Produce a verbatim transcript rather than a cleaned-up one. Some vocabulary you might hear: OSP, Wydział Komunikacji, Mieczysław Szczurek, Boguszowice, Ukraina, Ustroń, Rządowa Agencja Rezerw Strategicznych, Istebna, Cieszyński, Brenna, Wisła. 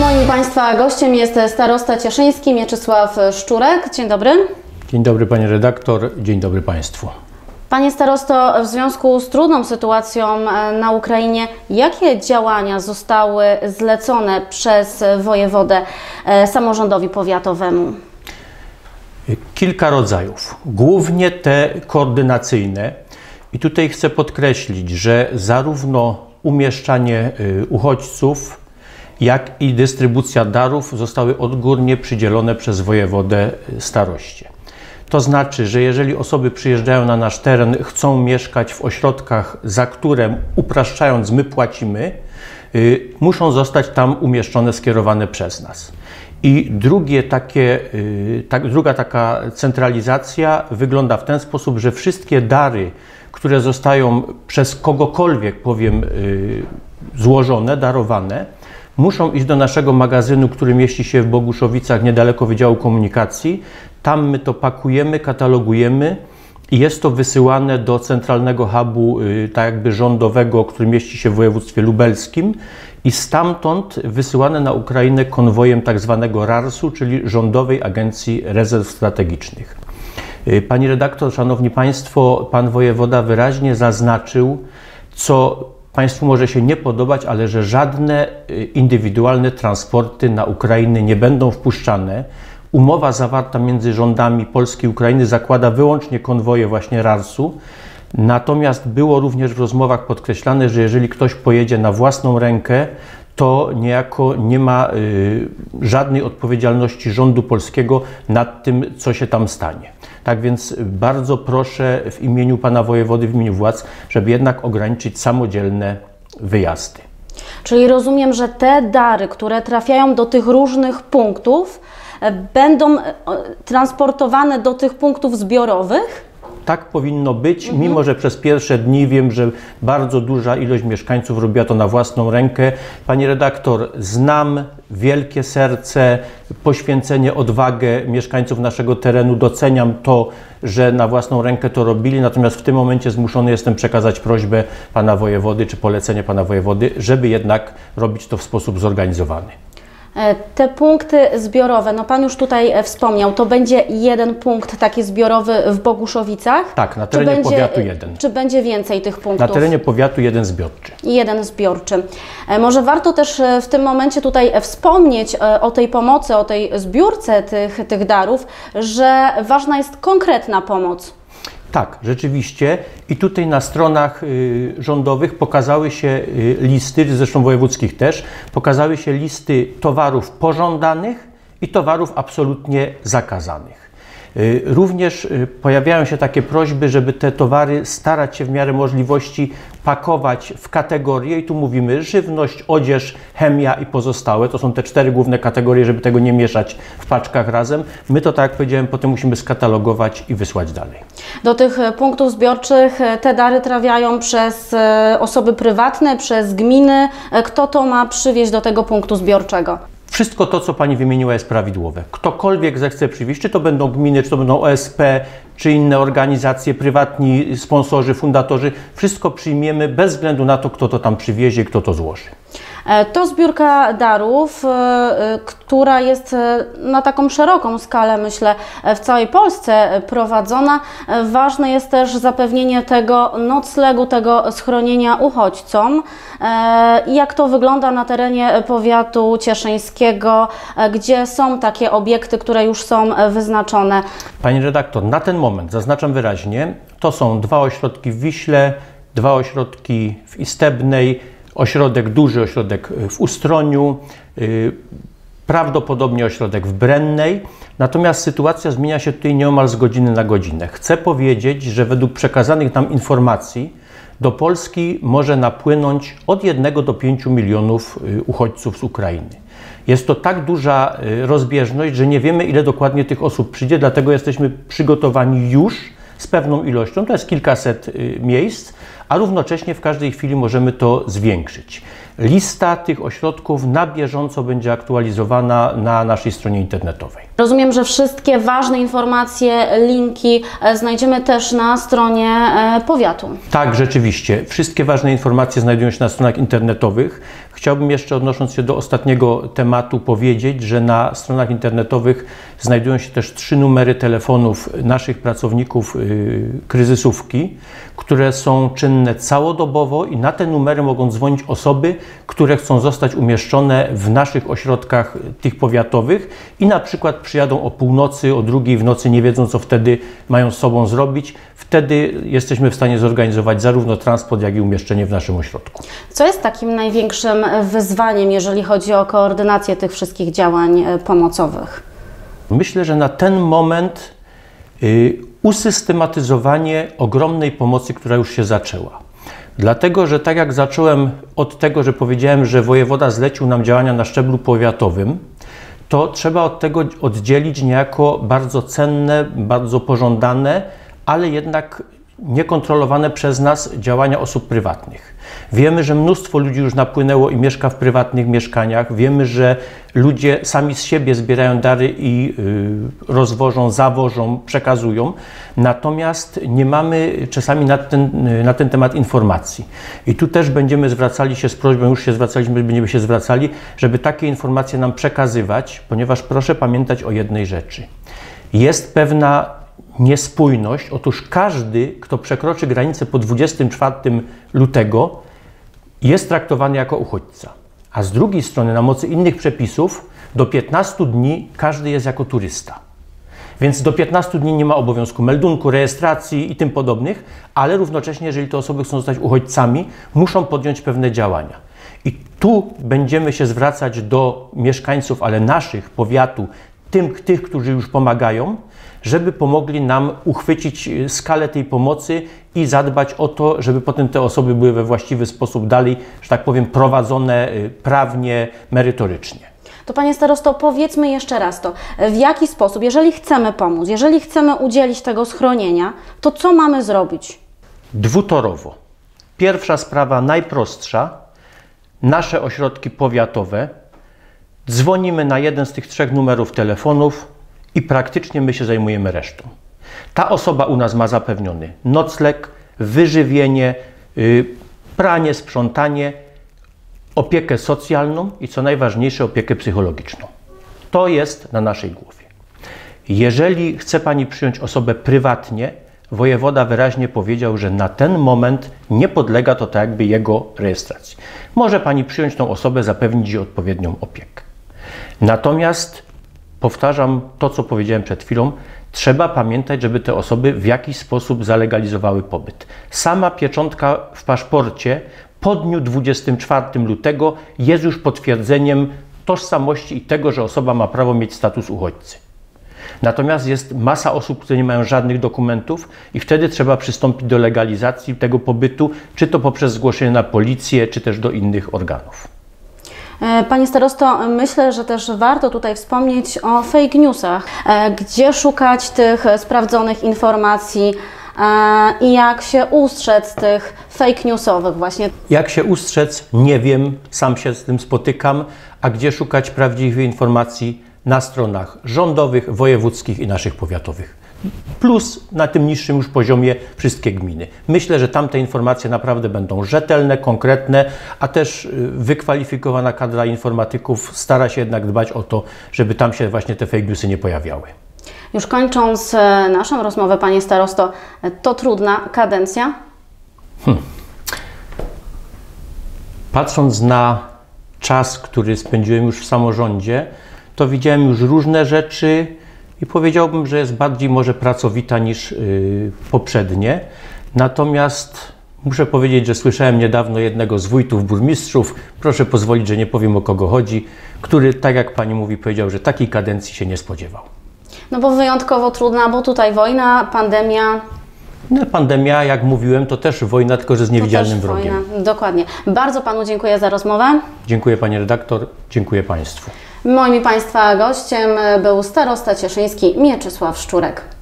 Moim Państwa gościem jest starosta cieszyński Mieczysław Szczurek. Dzień dobry. Dzień dobry Pani redaktor, dzień dobry Państwu. Panie starosto, w związku z trudną sytuacją na Ukrainie, jakie działania zostały zlecone przez wojewodę samorządowi powiatowemu? Kilka rodzajów, głównie te koordynacyjne. I tutaj chcę podkreślić, że zarówno umieszczanie uchodźców, jak i dystrybucja darów zostały odgórnie przydzielone przez wojewodę staroście. To znaczy, że jeżeli osoby przyjeżdżają na nasz teren, chcą mieszkać w ośrodkach, za które, upraszczając, my płacimy, yy, muszą zostać tam umieszczone, skierowane przez nas. I drugie takie, yy, ta, druga taka centralizacja wygląda w ten sposób, że wszystkie dary, które zostają przez kogokolwiek, powiem, yy, złożone, darowane, muszą iść do naszego magazynu, który mieści się w Boguszowicach, niedaleko Wydziału Komunikacji. Tam my to pakujemy, katalogujemy i jest to wysyłane do centralnego hubu, tak jakby rządowego, który mieści się w województwie lubelskim, i stamtąd wysyłane na Ukrainę konwojem tak zwanego RARS-u, czyli Rządowej Agencji Rezerw Strategicznych. Pani redaktor, szanowni państwo, pan wojewoda wyraźnie zaznaczył, co Państwu może się nie podobać, ale że żadne indywidualne transporty na Ukrainę nie będą wpuszczane. Umowa zawarta między rządami Polski i Ukrainy zakłada wyłącznie konwoje właśnie RARS-u. Natomiast było również w rozmowach podkreślane, że jeżeli ktoś pojedzie na własną rękę, to niejako nie ma y, żadnej odpowiedzialności rządu polskiego nad tym, co się tam stanie. Tak więc bardzo proszę w imieniu pana wojewody, w imieniu władz, żeby jednak ograniczyć samodzielne wyjazdy. Czyli rozumiem, że te dary, które trafiają do tych różnych punktów, będą transportowane do tych punktów zbiorowych? Tak powinno być, mhm. mimo że przez pierwsze dni wiem, że bardzo duża ilość mieszkańców robiła to na własną rękę. Pani redaktor, znam wielkie serce, poświęcenie, odwagę mieszkańców naszego terenu. Doceniam to, że na własną rękę to robili, natomiast w tym momencie zmuszony jestem przekazać prośbę pana wojewody, czy polecenie pana wojewody, żeby jednak robić to w sposób zorganizowany. Te punkty zbiorowe, no Pan już tutaj wspomniał, to będzie jeden punkt taki zbiorowy w Boguszowicach? Tak, na terenie będzie, powiatu jeden. Czy będzie więcej tych punktów? Na terenie powiatu jeden zbiorczy. Jeden zbiorczy. Może warto też w tym momencie tutaj wspomnieć o tej pomocy, o tej zbiórce tych, tych darów, że ważna jest konkretna pomoc. Tak, rzeczywiście. I tutaj na stronach y, rządowych pokazały się y, listy, zresztą wojewódzkich też, pokazały się listy towarów pożądanych i towarów absolutnie zakazanych. Y, również y, pojawiają się takie prośby, żeby te towary starać się w miarę możliwości pakować w kategorie, i tu mówimy żywność, odzież, chemia i pozostałe. To są te cztery główne kategorie, żeby tego nie mieszać w paczkach razem. My to, tak jak powiedziałem, potem musimy skatalogować i wysłać dalej. Do tych punktów zbiorczych te dary trafiają przez osoby prywatne, przez gminy. Kto to ma przywieźć do tego punktu zbiorczego? Wszystko to, co Pani wymieniła, jest prawidłowe. Ktokolwiek zechce przywieźć, czy to będą gminy, czy to będą O S P, czy inne organizacje, prywatni sponsorzy, fundatorzy, wszystko przyjmiemy bez względu na to, kto to tam przywiezie, kto to złoży. To zbiórka darów, która jest na taką szeroką skalę, myślę, w całej Polsce prowadzona. Ważne jest też zapewnienie tego noclegu, tego schronienia uchodźcom. Jak to wygląda na terenie powiatu cieszyńskiego, gdzie są takie obiekty, które już są wyznaczone? Pani redaktor, na ten moment, zaznaczam wyraźnie, to są dwa ośrodki w Wiśle, dwa ośrodki w Istebnej, ośrodek duży, ośrodek w Ustroniu, yy, prawdopodobnie ośrodek w Brennej. Natomiast sytuacja zmienia się tutaj nieomal z godziny na godzinę. Chcę powiedzieć, że według przekazanych nam informacji do Polski może napłynąć od jednego do pięciu milionów uchodźców z Ukrainy. Jest to tak duża rozbieżność, że nie wiemy, ile dokładnie tych osób przyjdzie, dlatego jesteśmy przygotowani już z pewną ilością, to jest kilkaset miejsc, a równocześnie w każdej chwili możemy to zwiększyć. Lista tych ośrodków na bieżąco będzie aktualizowana na naszej stronie internetowej. Rozumiem, że wszystkie ważne informacje, linki znajdziemy też na stronie powiatu. Tak, rzeczywiście. Wszystkie ważne informacje znajdują się na stronach internetowych. Chciałbym jeszcze, odnosząc się do ostatniego tematu, powiedzieć, że na stronach internetowych znajdują się też trzy numery telefonów naszych pracowników yy, kryzysówki, które są czynne całodobowo i na te numery mogą dzwonić osoby, które chcą zostać umieszczone w naszych ośrodkach tych powiatowych i na przykład przyjadą o północy, o drugiej w nocy, nie wiedzą, co wtedy mają z sobą zrobić. Wtedy jesteśmy w stanie zorganizować zarówno transport, jak i umieszczenie w naszym ośrodku. Co jest takim największym wyzwaniem, jeżeli chodzi o koordynację tych wszystkich działań pomocowych? Myślę, że na ten moment y, usystematyzowanie ogromnej pomocy, która już się zaczęła. Dlatego, że tak jak zacząłem od tego, że powiedziałem, że wojewoda zlecił nam działania na szczeblu powiatowym, to trzeba od tego oddzielić niejako bardzo cenne, bardzo pożądane, ale jednak niekontrolowane przez nas działania osób prywatnych. Wiemy, że mnóstwo ludzi już napłynęło i mieszka w prywatnych mieszkaniach. Wiemy, że ludzie sami z siebie zbierają dary i yy, rozwożą, zawożą, przekazują. Natomiast nie mamy czasami na ten, na ten temat informacji. I tu też będziemy zwracali się z prośbą, już się zwracaliśmy, będziemy się zwracali, żeby takie informacje nam przekazywać, ponieważ proszę pamiętać o jednej rzeczy. Jest pewna niespójność. Otóż każdy, kto przekroczy granicę po dwudziestego czwartego lutego, jest traktowany jako uchodźca. A z drugiej strony, na mocy innych przepisów, do piętnastu dni każdy jest jako turysta. Więc do piętnastu dni nie ma obowiązku meldunku, rejestracji i tym podobnych, ale równocześnie, jeżeli te osoby chcą zostać uchodźcami, muszą podjąć pewne działania. I tu będziemy się zwracać do mieszkańców, ale naszych, powiatu, tym, tych, którzy już pomagają, żeby pomogli nam uchwycić skalę tej pomocy i zadbać o to, żeby potem te osoby były we właściwy sposób dalej, że tak powiem, prowadzone prawnie, merytorycznie. To Panie Starosto, powiedzmy jeszcze raz to, w jaki sposób, jeżeli chcemy pomóc, jeżeli chcemy udzielić tego schronienia, to co mamy zrobić? Dwutorowo. Pierwsza sprawa, najprostsza, nasze ośrodki powiatowe, dzwonimy na jeden z tych trzech numerów telefonów, i praktycznie my się zajmujemy resztą. Ta osoba u nas ma zapewniony nocleg, wyżywienie, pranie, sprzątanie, opiekę socjalną i co najważniejsze opiekę psychologiczną. To jest na naszej głowie. Jeżeli chce Pani przyjąć osobę prywatnie, wojewoda wyraźnie powiedział, że na ten moment nie podlega to tak jakby jego rejestracji. Może Pani przyjąć tą osobę, zapewnić jej odpowiednią opiekę. Natomiast powtarzam to, co powiedziałem przed chwilą. Trzeba pamiętać, żeby te osoby w jakiś sposób zalegalizowały pobyt. Sama pieczątka w paszporcie po dniu dwudziestego czwartego lutego jest już potwierdzeniem tożsamości i tego, że osoba ma prawo mieć status uchodźcy. Natomiast jest masa osób, które nie mają żadnych dokumentów i wtedy trzeba przystąpić do legalizacji tego pobytu, czy to poprzez zgłoszenie na policję, czy też do innych organów. Panie Starosto, myślę, że też warto tutaj wspomnieć o fake newsach. Gdzie szukać tych sprawdzonych informacji i jak się ustrzec tych fake newsowych właśnie? Jak się ustrzec? Nie wiem, sam się z tym spotykam. A gdzie szukać prawdziwych informacji? Na stronach rządowych, wojewódzkich i naszych powiatowych. Plus na tym niższym już poziomie wszystkie gminy. Myślę, że tamte informacje naprawdę będą rzetelne, konkretne, a też wykwalifikowana kadra informatyków stara się jednak dbać o to, żeby tam się właśnie te fake newsy nie pojawiały. Już kończąc naszą rozmowę, Panie Starosto, to trudna kadencja? Hmm. Patrząc na czas, który spędziłem już w samorządzie, to widziałem już różne rzeczy, i powiedziałbym, że jest bardziej może pracowita niż yy, poprzednie. Natomiast muszę powiedzieć, że słyszałem niedawno jednego z wójtów, burmistrzów, proszę pozwolić, że nie powiem, o kogo chodzi, który, tak jak Pani mówi, powiedział, że takiej kadencji się nie spodziewał. No bo wyjątkowo trudna, bo tutaj wojna, pandemia. No, pandemia, jak mówiłem, to też wojna, tylko że z niewidzialnym wrogiem. Dokładnie. Bardzo Panu dziękuję za rozmowę. Dziękuję Pani redaktor, dziękuję Państwu. Moim i Państwa gościem był starosta cieszyński Mieczysław Szczurek.